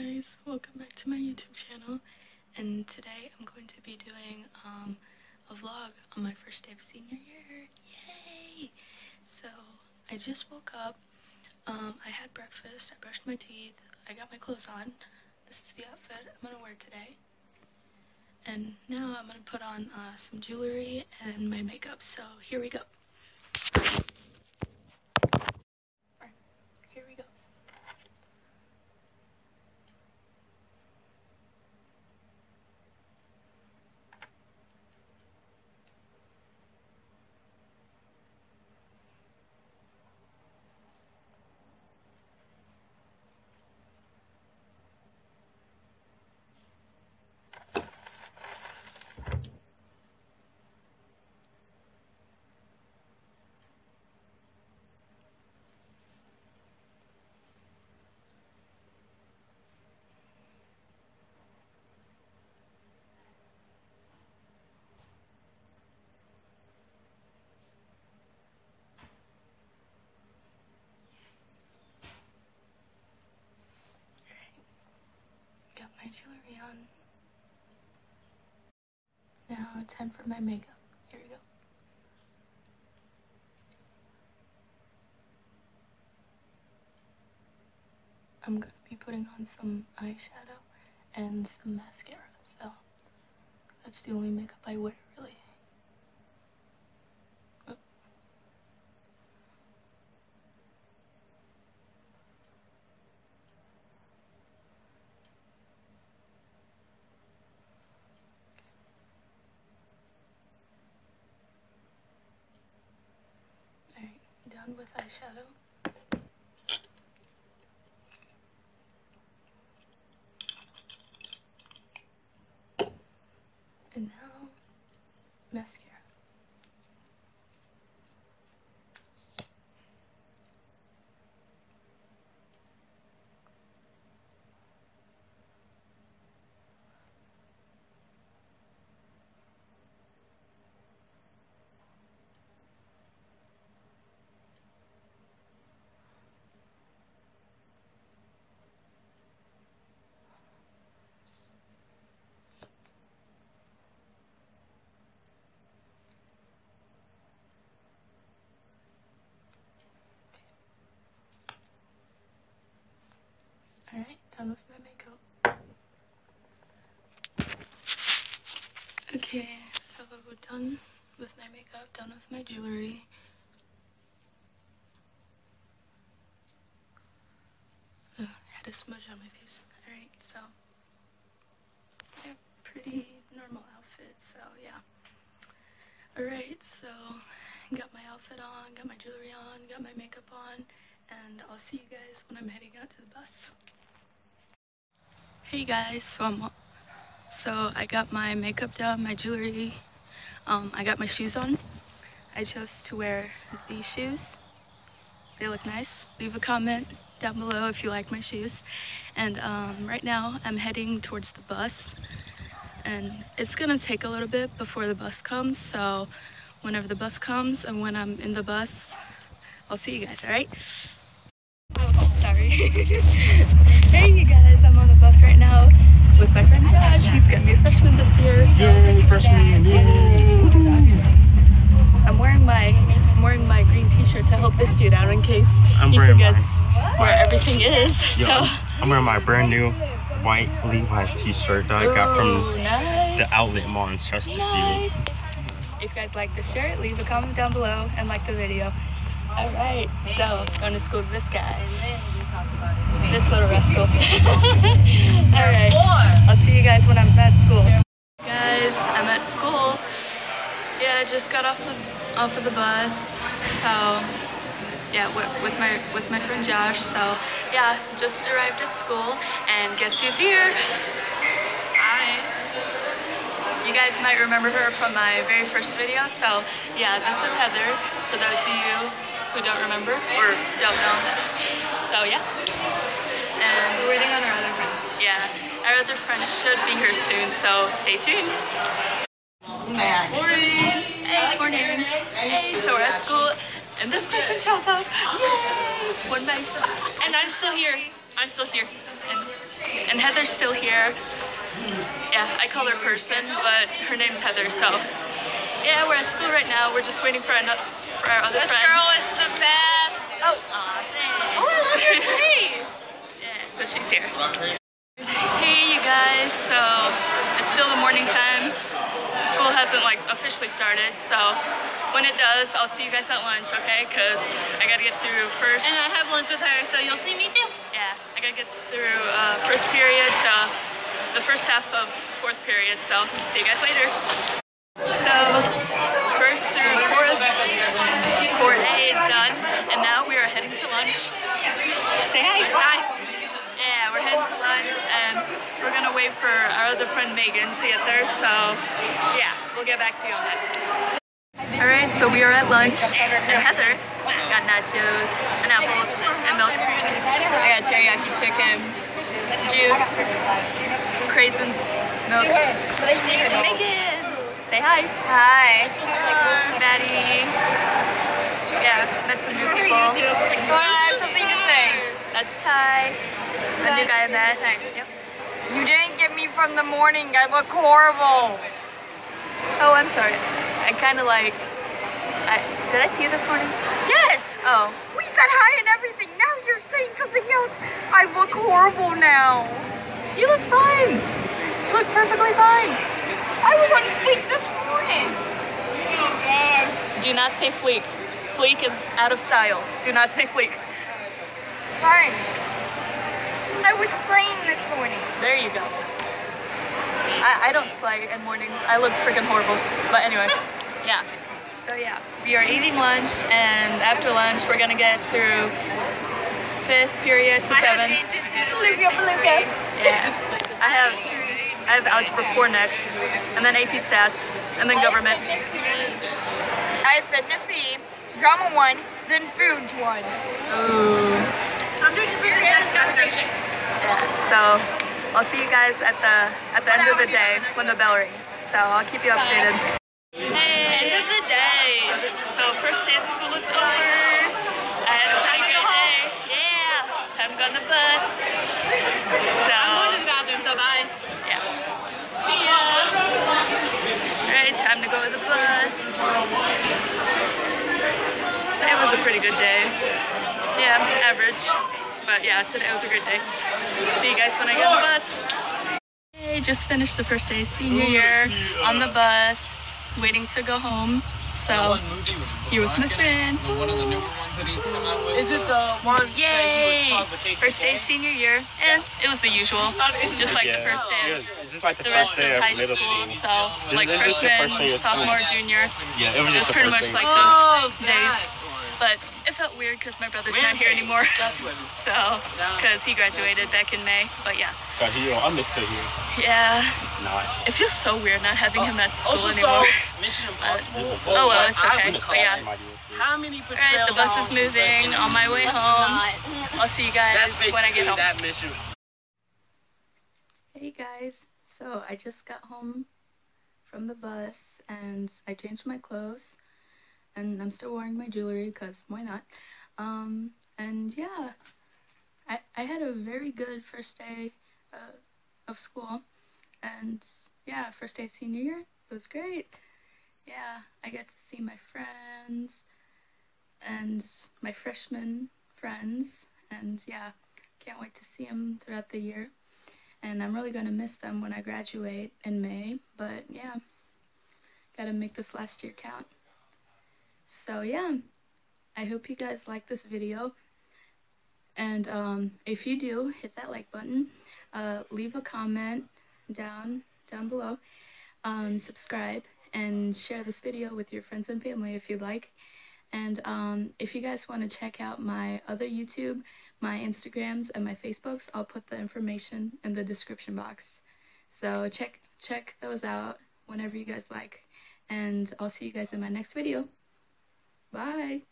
guys, welcome back to my YouTube channel, and today I'm going to be doing a vlog on my first day of senior year. Yay! So I just woke up, I had breakfast, I brushed my teeth, I got my clothes on. This is the outfit I'm gonna wear today, and now I'm gonna put on some jewelry and my makeup, so here we go. Jewelry on. Now, time for my makeup. Here we go. I'm going to be putting on some eyeshadow and some mascara, so that's the only makeup I wear, really. With eyeshadow. And now, mascara. Alright, done with my makeup. Okay, so done with my makeup, done with my jewelry. Ugh, I had a smudge on my face. Alright, so I have a pretty normal outfit, so yeah. Alright, so got my outfit on, got my jewelry on, got my makeup on, and I'll see you guys when I'm heading out to the bus. Hey guys, so I got my makeup done, my jewelry, I got my shoes on. I chose to wear these shoes. They look nice. Leave a comment down below if you like my shoes. And right now I'm heading towards the bus, and it's gonna take a little bit before the bus comes, so whenever the bus comes and when I'm in the bus, I'll see you guys, alright? Oh, sorry. Hey you guys, I'm on the bus right now with my friend Josh. He's gonna be a freshman this year. Yay, freshman! Yay! I'm wearing my green T-shirt to help this dude out in case he forgets where everything is. Yo, so I'm wearing my brand new white Levi's T-shirt that I got from the outlet mall in Chesterfield. Nice. If you guys like the shirt, leave a comment down below and like the video. Alright, so going to school with this guy. This little rascal. Alright, I'll see you guys when I'm at school. Guys, I'm at school. Yeah, I just got off of the bus. So yeah, with my friend Josh. So yeah, just arrived at school, and guess who's here? Hi. You guys might remember her from my very first video. So yeah, this is Heather. For those of you who don't remember or don't know. So yeah. And we're waiting on our other friends. Yeah. Our other friend should be here soon, so stay tuned. Max. Morning. Hey, morning. Hey, so we're at school and this person shows up. Yay! One night. And I'm still here. I'm still here, and Heather's still here. Yeah, I call her Person, but her name's Heather, so. Yeah, we're at school right now. We're just waiting for our other friends. This girl is the best! Oh, aw, thanks. Oh, I love your face! Yeah, so she's here. Hey, you guys. So, it's still the morning time. School hasn't, like, officially started, so when it does, I'll see you guys at lunch, okay? Because I gotta get through first. And I have lunch with her, so you'll see me too. Yeah, I gotta get through first period, so the first half of fourth period, so see you guys later. So first through fourth A is done, and now we are heading to lunch. Say hi. Hi. Yeah, we're heading to lunch, and we're gonna wait for our other friend Megan to get there, so yeah, we'll get back to you on that. Alright, so we are at lunch, and Heather got nachos and apples and milk. I got teriyaki chicken, juice, craisins, milk. Megan! Say hi! Hi! Maddie. Yeah, met some new people. I have something to say. That's Ty, the new guy I met. Yep. You didn't get me from the morning. I look horrible. Oh, I'm sorry. I kind of like... did I see you this morning? Yes! Oh. We said hi and everything. Now you're saying something else. I look horrible now. You look fine. You look perfectly fine. I was on fleek this morning. Oh, God. Do not say fleek. Fleek is out of style. Do not say fleek. Fine. I was slaying this morning. There you go. I don't slay in mornings. I look freaking horrible. But anyway, yeah. So yeah, we are eating lunch, and after lunch we're gonna get through fifth period to seventh. Yeah, I have algebra 4 next, and then AP Stats, and then government. I have fitness PE, drama 1, then foods 1. Ooh. I'm doing the bigger session. Yeah. So I'll see you guys at the end of the day when the bell rings. So I'll keep you updated. Hey. End of the day. So first day of school is over. I had a really good day. Yeah, time to go on the bus. So I'm going to the bathroom, so bye. Yeah. See ya. Alright, time to go to the bus. Today was a pretty good day. Yeah, average. But yeah, today was a great day. See you guys when I get on the bus. Hey, just finished the first day of senior year on the bus, waiting to go home. So, you're with my friend. Is it the one? Yay! First day senior year, and it was the usual, just like the first day. It's just like the first day of middle school. So, like freshman, sophomore, junior. Yeah, it was just pretty much like those days. But it felt weird because my brother's not here anymore. So, because he graduated back in May. But yeah. Sahil, I miss Sahil. Yeah. It feels so weird not having him at school anymore. Oh well, it's okay. But yeah. Alright, the bus is moving on my way home. I'll see you guys when I get home. Hey guys, so I just got home from the bus and I changed my clothes. And I'm still wearing my jewelry because why not? And yeah, I had a very good first day of school. And yeah, first day senior year, it was great. Yeah, I got to see my friends and my freshman friends, and yeah, can't wait to see them throughout the year. And I'm really gonna miss them when I graduate in May, but yeah, gotta make this last year count. So yeah, I hope you guys like this video, and if you do, hit that like button, leave a comment down below, subscribe, and share this video with your friends and family if you'd like. And if you guys want to check out my other YouTube, my Instagrams, and my Facebooks, I'll put the information in the description box. So check those out whenever you guys like. And I'll see you guys in my next video. Bye!